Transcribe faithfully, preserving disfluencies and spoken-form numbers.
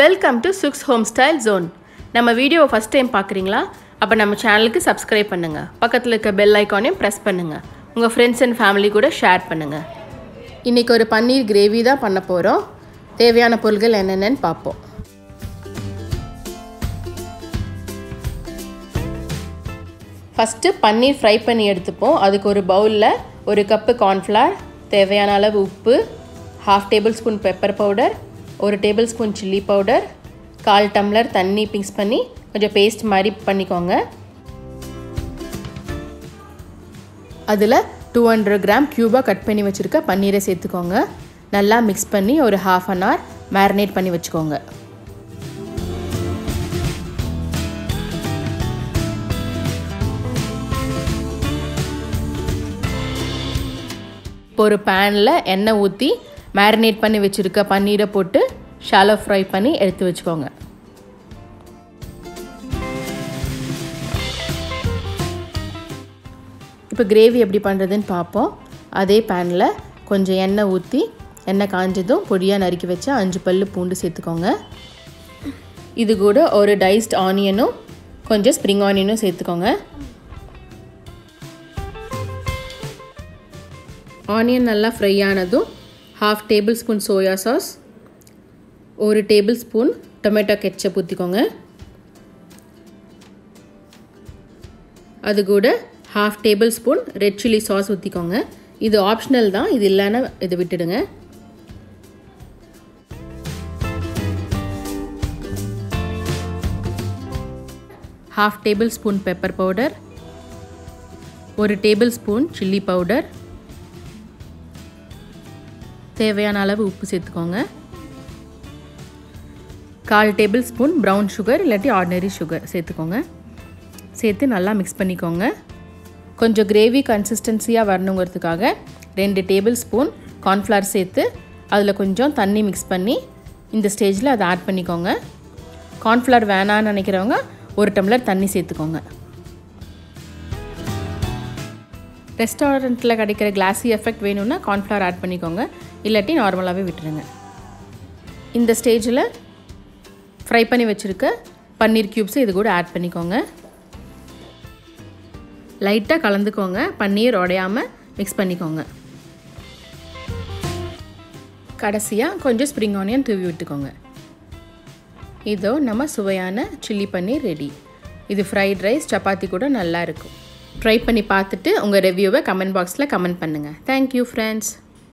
Welcome to Sug's Homestyle Zone. நம்ம video first time பார்க்குறீங்களா? அப்ப நம்ம சேனலுக்கு subscribe பண்ணுங்க. பக்கத்துல இருக்க bell icon-ஐயும் press பண்ணுங்க. உங்க friends and family கூட share பண்ணுங்க. இன்னைக்கு ஒரு பன்னீர் கிரேவி தான் பண்ண போறோம். தேவையான பொருட்கள் என்னென்னன்னு பாப்போம். First பன்னீர் fry பண்ணி எடுத்துப்போம். அதுக்கு ஒரு பவுல்ல ஒரு cup cornflour, தேவையான அளவு உப்பு, half tablespoon pepper powder, one tablespoon chilli powder, one tumbler தண்ணி mix பண்ணி கொஞ்சம் paste மாதிரி பண்ணிக்கோங்க. அதுல two hundred grams கியூபா கட் பண்ணி வச்சிருக்க பன்னீரை சேர்த்துக்கோங்க. நல்லா mix பண்ணி ஒரு half an hour marinate பண்ணி வச்சுக்கோங்க. ஒரு panல எண்ணெய் ஊத்தி marinate பண்ணி வெச்சிருக்க பன்னீரை போட்டு shallow fry பண்ணி எடுத்து வெச்சுக்கோங்க. இப்போ கிரேவி எப்படி பண்றதுன்னு பாப்போம். அதே panல கொஞ்சம் எண்ணெய் ஊத்தி எண்ணெய் காஞ்சதும் பொடியா நறுக்கி வெச்ச அஞ்சு பல்லு பூண்டு சேர்த்துக்கோங்க. இது கூட ஒரு diced onion-உம் கொஞ்சம் spring onion-உம் சேர்த்துக்கோங்க. Onion நல்லா fry ஆனதும் half tablespoon soya sauce, one tablespoon tomato ketchup ஊத்திக்கோங்க. அது கூட half tablespoon red chilli sauce ஊத்திக்கோங்க. இது ஆப்ஷனல் தான், இது இல்லனா இது விட்டுடுங்க. half tablespoon pepper powder, one tablespoon chilli powder, தேவையான அளவு உப்பு சேர்த்துக்கோங்க. one half tablespoon brown sugar இல்லட்டி ordinary sugar சேர்த்துக்கோங்க. சேர்த்து நல்லா mix பண்ணிக்கோங்க. கொஞ்சம் கிரேவி கன்சிஸ்டன்சியா வரணும்ங்கிறதுக்காக two tablespoon cornflour சேர்த்து அதுல கொஞ்சம் தண்ணி mix பண்ணி இந்த ஸ்டேஜ்ல அதை ஆட் பண்ணிக்கோங்க. cornflour வேணாம்னு நினைக்கிறவங்க one tumbler தண்ணி சேர்த்துக்கோங்க. ரெஸ்டாரண்ட்ல கிடைக்கிற glassy effect வேணும்னா cornflour ஆட் பண்ணிக்கோங்க. இல்லட்டி நார்மலாவே விட்டுருங்க. இந்த ஸ்டேஜ்ல ஃப்ரை பண்ணி வச்சிருக்க பன்னீர் கியூப்ஸ் இது கூட ஆட் பண்ணிக்கோங்க. லைட்டா கலந்துக்கோங்க. பன்னீர் உடையாம mix பண்ணிக்கோங்க. கடைசியா கொஞ்சம் ஸ்ப்ரிங் ஆனியன் தூவி விட்டுக்கோங்க. இதோ நம்ம சுவையான chilli பன்னீர் ரெடி. இது fried rice சப்பாத்தி கூட நல்லா இருக்கும். ட்ரை பண்ணி பார்த்துட்டு உங்க ரிவ்யூவை கமெண்ட் பாக்ஸ்ல கமெண்ட் பண்ணுங்க. Thank you friends.